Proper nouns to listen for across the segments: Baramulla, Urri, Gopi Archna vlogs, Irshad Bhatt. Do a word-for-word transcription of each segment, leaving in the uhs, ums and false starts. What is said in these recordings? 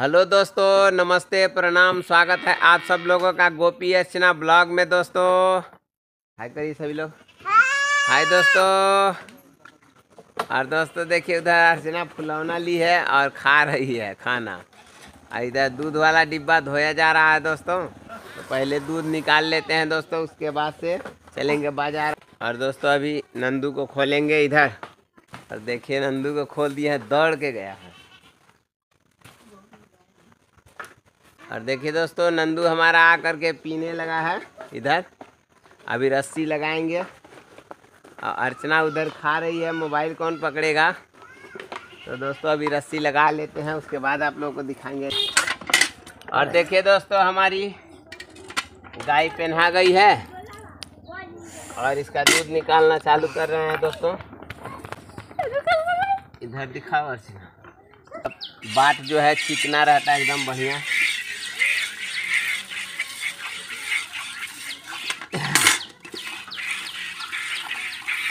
Hello दोस्तों, नमस्ते, प्रणाम, स्वागत है आप सब लोगों का गोपी अर्चना ब्लॉग में। दोस्तों हाय करिए सभी लोग, हाय दोस्तों। और दोस्तों देखिए उधर अर्चना फुलौना ली है और खा रही है खाना, और इधर दूध वाला डिब्बा धोया जा रहा है दोस्तों। तो पहले दूध निकाल लेते हैं दोस्तों, उसके बाद से चलेंगे बाजार। और दोस्तों अभी नंदू को खोलेंगे इधर, और देखिए नंदू को खोल दिया है, दौड़ के गया है। और देखिए दोस्तों नंदू हमारा आ करके पीने लगा है इधर, अभी रस्सी लगाएंगे। और अर्चना उधर खा रही है, मोबाइल कौन पकड़ेगा। तो दोस्तों अभी रस्सी लगा लेते हैं, उसके बाद आप लोगों को दिखाएंगे। और देखिए दोस्तों हमारी गाय पहना गई है, और इसका दूध निकालना चालू कर रहे हैं दोस्तों। इधर दिखाओ अर्चना, बाट जो है चिकना रहता है एकदम बढ़िया।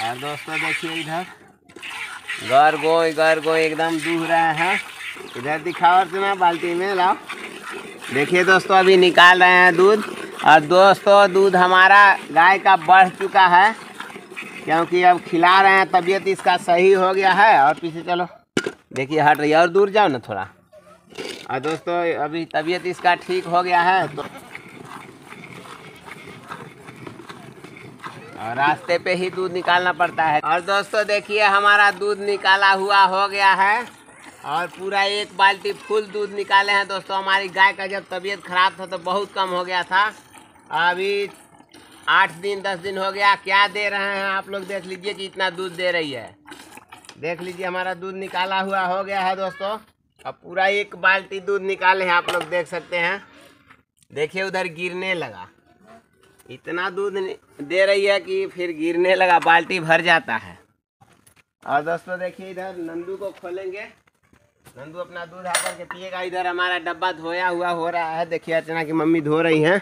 और दोस्तों देखिए इधर गर गोई गर गोई एकदम दूध रहा है। इधर दिखाओ अर्चना, बाल्टी में लाओ। देखिए दोस्तों अभी निकाल रहे हैं दूध। और दोस्तों दूध हमारा गाय का बढ़ चुका है, क्योंकि अब खिला रहे हैं, तबीयत इसका सही हो गया है। और पीछे चलो, देखिए हट रही है, और दूर जाओ ना थोड़ा। और दोस्तों अभी तबीयत इसका ठीक हो गया है। तो और रास्ते पे ही दूध निकालना पड़ता है। और दोस्तों देखिए हमारा दूध निकाला हुआ हो गया है, और पूरा एक बाल्टी फुल दूध निकाले हैं दोस्तों। हमारी गाय का जब तबीयत खराब था तो बहुत कम हो गया था, अभी आठ दिन दस दिन हो गया। क्या दे रहे हैं आप लोग, देख लीजिए कि इतना दूध दे रही है। देख लीजिए हमारा दूध निकाला हुआ हो गया है दोस्तों, अब पूरा एक बाल्टी दूध निकाले हैं, आप लोग देख सकते हैं। देखिए उधर गिरने लगा, इतना दूध दे रही है कि फिर गिरने लगा, बाल्टी भर जाता है। और दोस्तों देखिए इधर नंदू को खोलेंगे, नंदू अपना दूध आकर के पिएगा। इधर हमारा डब्बा धोया हुआ हो रहा है, देखिए अर्चना की मम्मी धो रही हैं।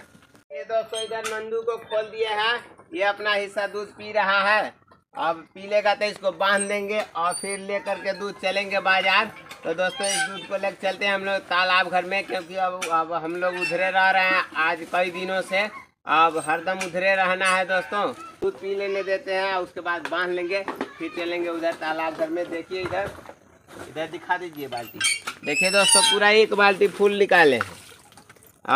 ये दोस्तों इधर नंदू को खोल दिए हैं, ये अपना हिस्सा दूध पी रहा है। अब पी लेगा तो इसको बांध देंगे, और फिर ले करके दूध चलेंगे बाजार। तो दोस्तों इस दूध को लेकर चलते हैं हम लोग तालाब घर में, क्योंकि अब अब हम लोग उधरे रह रहे हैं आज कई दिनों से। अब हरदम उधरे रहना है दोस्तों। दूध पी लेने देते हैं, उसके बाद बांध लेंगे, फिर चलेंगे उधर तालाब घर में। देखिए इधर इधर दिखा दीजिए बाल्टी। देखिए दोस्तों पूरा एक बाल्टी फूल निकाले हैं।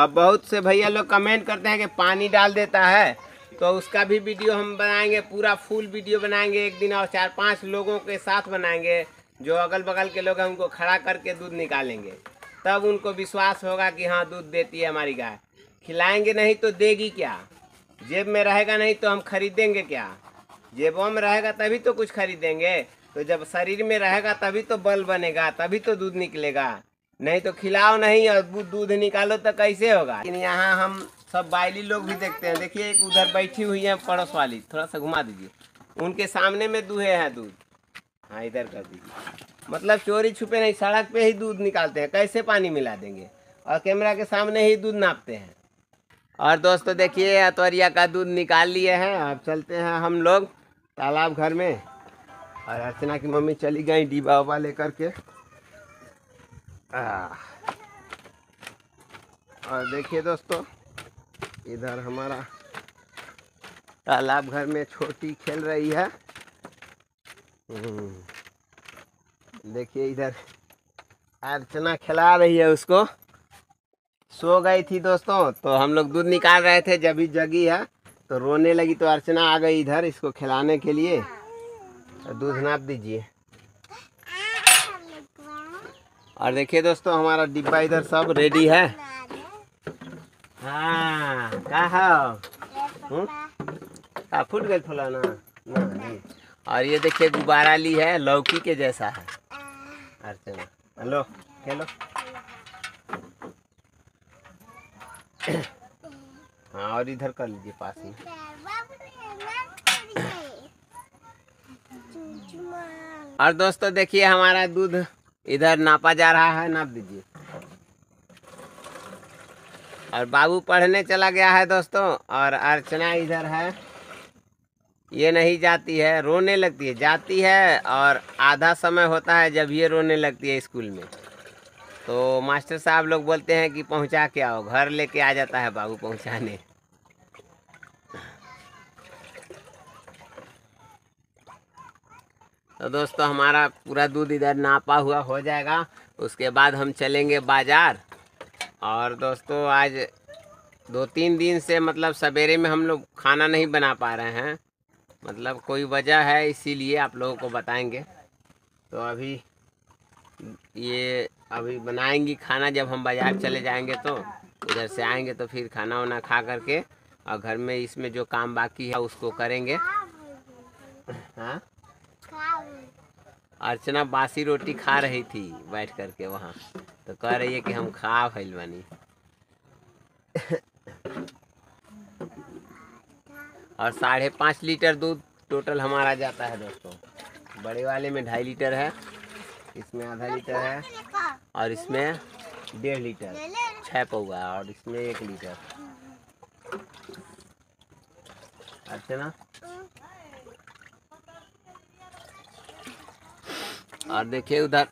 अब बहुत से भैया लोग कमेंट करते हैं कि पानी डाल देता है, तो उसका भी वीडियो हम बनाएंगे, पूरा फुल वीडियो बनाएंगे एक दिन। और चार पाँच लोगों के साथ बनाएंगे, जो अगल बगल के लोग हैं उनको खड़ा करके दूध निकालेंगे, तब उनको विश्वास होगा कि हाँ दूध देती है हमारी गाय। खिलाएंगे नहीं तो देगी क्या, जेब में रहेगा नहीं तो हम खरीदेंगे क्या। जेबों में रहेगा तभी तो कुछ खरीदेंगे, तो जब शरीर में रहेगा तभी तो बल बनेगा, तभी तो दूध निकलेगा। नहीं तो खिलाओ नहीं और दूध निकालो तो कैसे होगा। लेकिन यहाँ हम सब बायली लोग भी देखते हैं। देखिए एक उधर बैठी हुई है पड़ोस वाली, थोड़ा सा घुमा दीजिए, उनके सामने में दूहे हैं दूध। हाँ इधर कर दीजिए, मतलब चोरी छुपे नहीं, सड़क पर ही दूध निकालते हैं। कैसे पानी मिला देंगे, और कैमरा के सामने ही दूध नापते हैं। और दोस्तों देखिए अतवरिया का दूध निकाल लिए हैं, अब चलते हैं हम लोग तालाब घर में। और अर्चना की मम्मी चली गई डिब्बा उबा लेकर के। और देखिए दोस्तों इधर हमारा तालाब घर में छोटी खेल रही है। देखिए इधर अर्चना खिला रही है उसको, सो गई थी दोस्तों। तो हम लोग दूध निकाल रहे थे, जब ही जगी है तो रोने लगी, तो अर्चना आ गई इधर इसको खिलाने के लिए। दूध नाप दीजिए। और देखिए दोस्तों हमारा डिब्बा इधर सब रेडी है। हाँ कहा फूट गई फुलाना। और ये देखिए गुब्बारा ली है, लौकी के जैसा है। अर्चना हेलो हेलो, हाँ और इधर कर लीजिए पास में। और दोस्तों देखिए हमारा दूध इधर नापा जा रहा है, नाप दीजिए। और बाबू पढ़ने चला गया है दोस्तों, और अर्चना इधर है, ये नहीं जाती है, रोने लगती है। जाती है और आधा समय होता है जब ये रोने लगती है स्कूल में, तो मास्टर साहब लोग बोलते हैं कि पहुंचा के आओ, घर लेके आ जाता है बाबू पहुंचाने। तो दोस्तों हमारा पूरा दूध इधर नापा हुआ हो जाएगा, उसके बाद हम चलेंगे बाज़ार। और दोस्तों आज दो तीन दिन से मतलब सवेरे में हम लोग खाना नहीं बना पा रहे हैं, मतलब कोई वजह है, इसीलिए आप लोगों को बताएंगे। तो अभी ये अभी बनाएंगी खाना, जब हम बाज़ार चले जाएंगे तो उधर से आएंगे तो फिर खाना वाना खा करके और घर में इसमें जो काम बाकी है उसको करेंगे। हाँ, अर्चना बासी रोटी खा रही थी बैठ करके वहाँ, तो कह रही है कि हम खा भइल बनी। और साढ़े पाँच लीटर दूध टोटल हमारा जाता है दोस्तों। बड़े वाले में ढाई लीटर है, इसमें आधा लीटर है और इसमें डेढ़ लीटर छः पौवा और इसमें एक लीटर। अच्छा ना। और देखिए उधर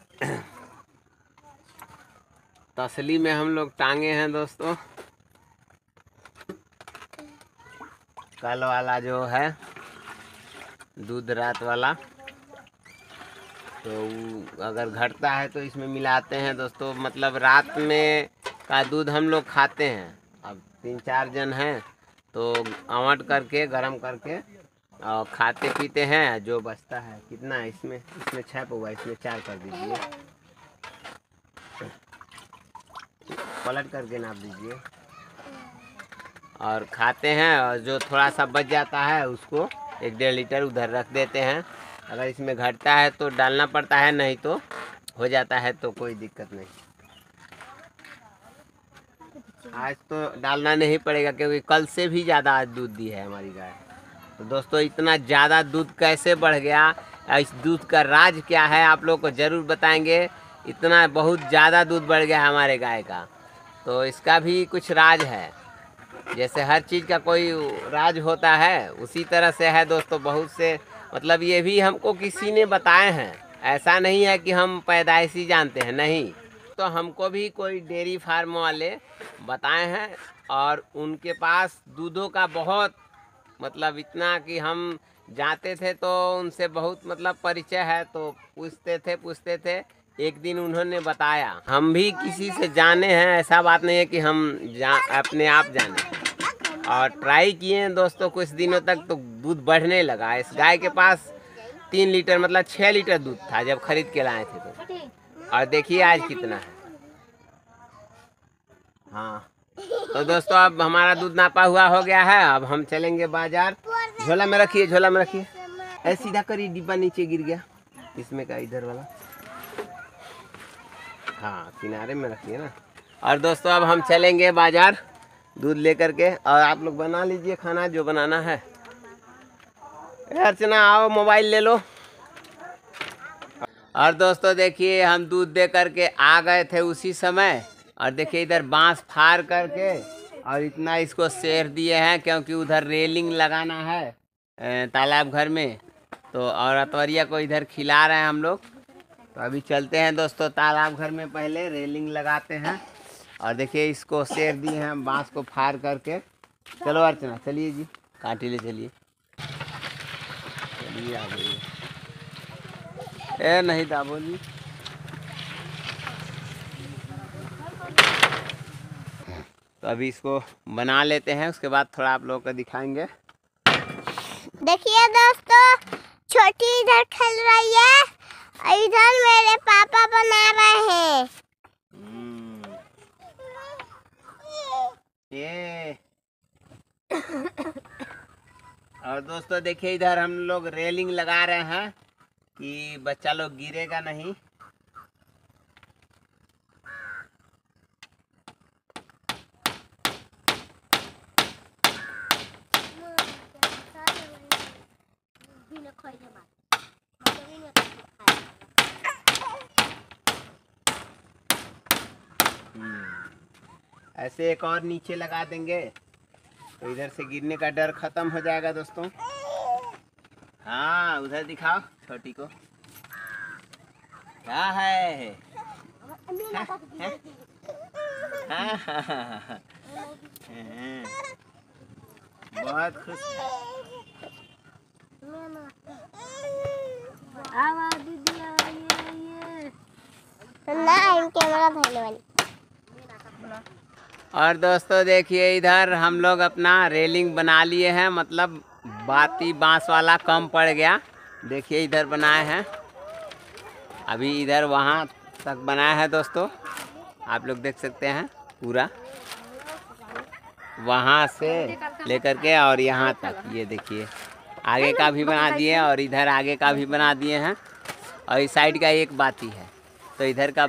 तसली में हम लोग टांगे हैं दोस्तों, कल वाला जो है दूध रात वाला, तो अगर घटता है तो इसमें मिलाते हैं दोस्तों। मतलब रात में का दूध हम लोग खाते हैं, अब तीन चार जन हैं तो आंवट करके गरम करके और खाते पीते हैं जो बचता है। कितना है इसमें? इसमें छः पौवा, इसमें चार कर दीजिए, पलट करके नाप दीजिए और खाते हैं। और जो थोड़ा सा बच जाता है उसको एक डेढ़ लीटर उधर रख देते हैं। अगर इसमें घटता है तो डालना पड़ता है, नहीं तो हो जाता है तो कोई दिक्कत नहीं। आज तो डालना नहीं पड़ेगा क्योंकि कल से भी ज़्यादा आज दूध दी है हमारी गाय। तो दोस्तों इतना ज़्यादा दूध कैसे बढ़ गया, इस दूध का राज क्या है, आप लोग को ज़रूर बताएँगे। इतना बहुत ज़्यादा दूध बढ़ गया है हमारे गाय का, तो इसका भी कुछ राज है। जैसे हर चीज़ का कोई राज होता है उसी तरह से है दोस्तों। बहुत से मतलब ये भी हमको किसी ने बताए हैं, ऐसा नहीं है कि हम पैदाइशी जानते हैं, नहीं। तो हमको भी कोई डेयरी फार्म वाले बताए हैं और उनके पास दूधों का बहुत मतलब इतना कि हम जाते थे तो उनसे बहुत मतलब परिचय है, तो पूछते थे पूछते थे एक दिन उन्होंने बताया। हम भी किसी से जाने हैं, ऐसा बात नहीं है कि हम जा अपने आप जाने, और ट्राई किए हैं दोस्तों। कुछ दिनों तक तो दूध बढ़ने लगा। इस गाय के पास तीन लीटर मतलब छः लीटर दूध था जब खरीद के लाए थे तो, और देखिए आज कितना है। हाँ तो दोस्तों अब हमारा दूध नापा हुआ हो गया है, अब हम चलेंगे बाजार। झोला में रखिए, झोला में रखिए, ऐसे सीधा करिए, डिब्बा नीचे गिर गया इसमें का, इधर वाला। हाँ किनारे में रखिए ना। और दोस्तों अब हम चलेंगे बाजार दूध लेकर के, और आप लोग बना लीजिए खाना जो बनाना है। अर्चना आओ मोबाइल ले लो। और दोस्तों देखिए हम दूध दे करके आ गए थे उसी समय, और देखिए इधर बांस फाड़ करके और इतना इसको सेर दिए हैं क्योंकि उधर रेलिंग लगाना है तालाब घर में, तो और अतवरिया को इधर खिला रहे हैं हम लोग। तो अभी चलते हैं दोस्तों तालाब घर में, पहले रेलिंग लगाते हैं। और देखिए इसको सेर दिए हैं बांस को फाड़ करके। चलो अर्चना चलिए जी, कांटी ले चलिए, चलिए आ गई। ए नहीं दाबो जी। तो अभी इसको बना लेते हैं, उसके बाद थोड़ा आप लोगों को दिखाएंगे। देखिए दोस्तों छोटी इधर खेल रही है, इधर मेरे पापा बना रहे हैं। ये और दोस्तों देखिए इधर हम लोग रेलिंग लगा रहे हैं कि बच्चा लोग गिरेगा नहीं। ऐसे एक और नीचे लगा देंगे तो इधर से गिरने का डर खत्म हो जाएगा दोस्तों। हाँ उधर दिखाओ छोटी को, क्या है बहुत खुश। और दोस्तों देखिए इधर हम लोग अपना रेलिंग बना लिए हैं, मतलब बाती बांस वाला कम पड़ गया। देखिए इधर बनाए हैं, अभी इधर वहाँ तक बनाया है दोस्तों, आप लोग देख सकते हैं पूरा वहाँ से लेकर के और यहाँ तक। ये देखिए आगे का भी बना दिए और इधर आगे का भी बना दिए हैं और इस साइड का एक बाती है, तो इधर का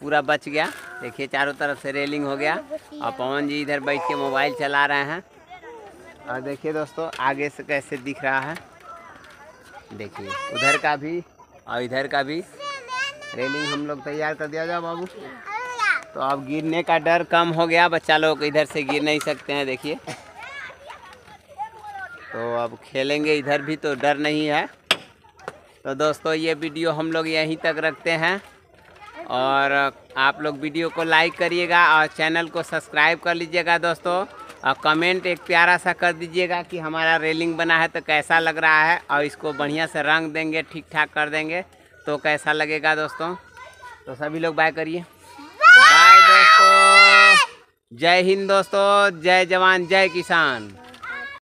पूरा बच गया। देखिए चारों तरफ से रेलिंग हो गया और पवन जी इधर बैठ के मोबाइल चला रहे हैं। और देखिए दोस्तों आगे से कैसे दिख रहा है, देखिए उधर का भी और इधर का भी रेलिंग हम लोग तैयार कर दिया। जाओ बाबू, तो अब गिरने का डर कम हो गया, बच्चा लोग इधर से गिर नहीं सकते हैं। देखिए तो अब खेलेंगे इधर भी तो डर नहीं है। तो दोस्तों ये वीडियो हम लोग यहीं तक रखते हैं और आप लोग वीडियो को लाइक करिएगा और चैनल को सब्सक्राइब कर लीजिएगा दोस्तों, और कमेंट एक प्यारा सा कर दीजिएगा कि हमारा रेलिंग बना है तो कैसा लग रहा है, और इसको बढ़िया से रंग देंगे, ठीक ठाक कर देंगे तो कैसा लगेगा दोस्तों। तो सभी लोग बाय करिए, बाय दोस्तों, जय हिंद दोस्तों, जय जवान जय किसान।